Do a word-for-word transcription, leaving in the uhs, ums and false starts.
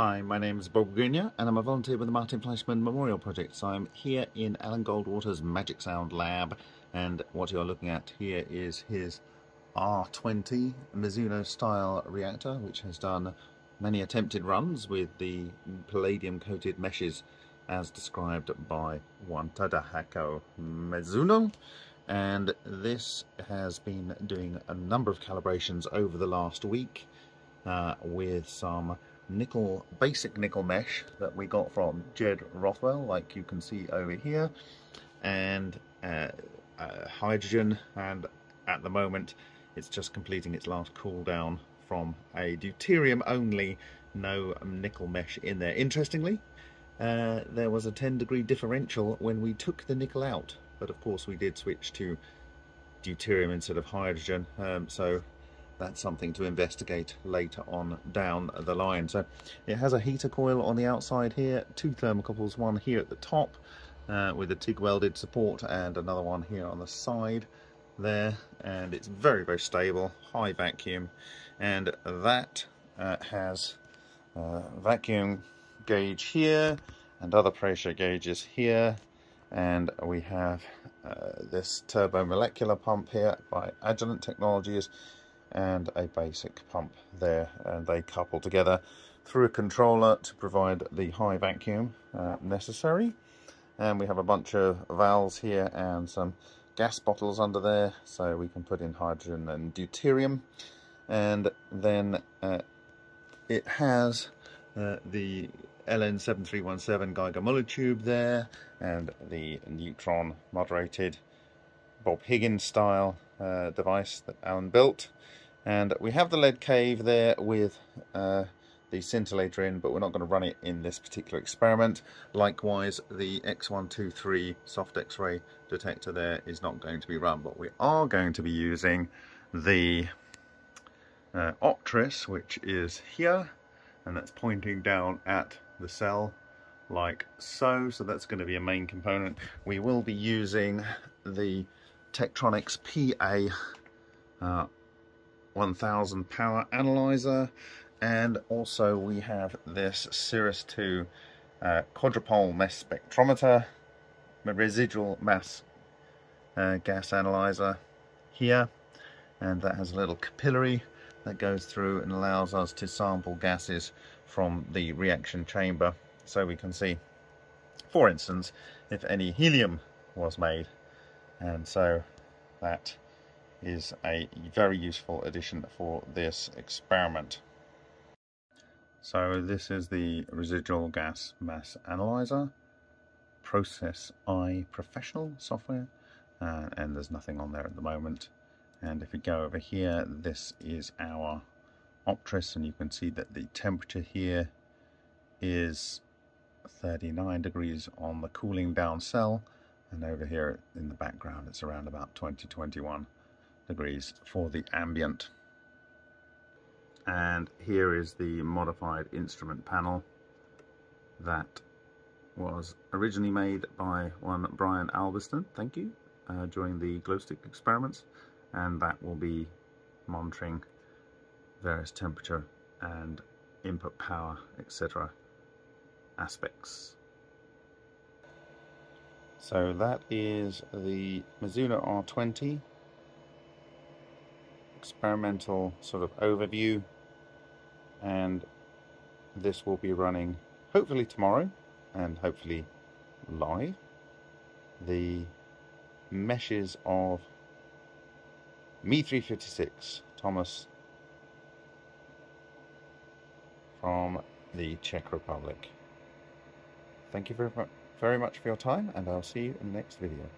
Hi, my name is Bob Greenyer and I'm a volunteer with the Martin Fleischmann Memorial Project. So I'm here in Alan Goldwater's Magic Sound Lab, and what you're looking at here is his R twenty Mizuno-style reactor, which has done many attempted runs with the palladium-coated meshes as described by one Tadahiko Mizuno. And this has been doing a number of calibrations over the last week uh, with some nickel, basic nickel mesh that we got from Jed Rothwell, like you can see over here, and uh, uh, hydrogen, and at the moment it's just completing its last cool down from a deuterium only, no nickel mesh in there. Interestingly, uh, there was a ten degree differential when we took the nickel out, but of course we did switch to deuterium instead of hydrogen, um, so that's something to investigate later on down the line. So it has a heater coil on the outside here, two thermocouples, one here at the top uh, with a TIG welded support, and another one here on the side there, and it's very very stable, high vacuum, and that uh, has a vacuum gauge here and other pressure gauges here, and we have uh, this turbomolecular pump here by Agilent Technologies and a basic pump there, and they couple together through a controller to provide the high vacuum uh, necessary. And we have a bunch of valves here and some gas bottles under there, so we can put in hydrogen and deuterium. And then uh, it has uh, the L N seven three one seven Geiger Muller tube there, and the neutron moderated Bob Higgins style uh, device that Alan built. And we have the lead cave there with uh, the scintillator in, but we're not going to run it in this particular experiment. Likewise, the X one two three soft X-ray detector there is not going to be run, but we are going to be using the uh, Optris, which is here, and that's pointing down at the cell like so, so that's going to be a main component. We will be using the Tektronix P A uh, one thousand power analyzer, and also we have this Cirrus two uh, quadrupole mass spectrometer, residual mass uh, gas analyzer here, and that has a little capillary that goes through and allows us to sample gases from the reaction chamber, so we can see, for instance, if any helium was made. And so that is a very useful addition for this experiment. So this is the residual gas mass analyzer, Process I Professional software, uh, and there's nothing on there at the moment. And if we go over here, this is our Optris, and you can see that the temperature here is thirty-nine degrees on the cooling down cell, and over here in the background it's around about twenty, twenty-one degrees for the ambient. And here is the modified instrument panel that was originally made by one Brian Alberston, thank you, uh, during the glow stick experiments, and that will be monitoring various temperature and input power, et cetera aspects. So that is the Mizuno R twenty experimental sort of overview, and this will be running hopefully tomorrow and hopefully live. The meshes of me three fifty-six Thomas from the Czech Republic. Thank you very much. very much for your time, and I'll see you in the next video.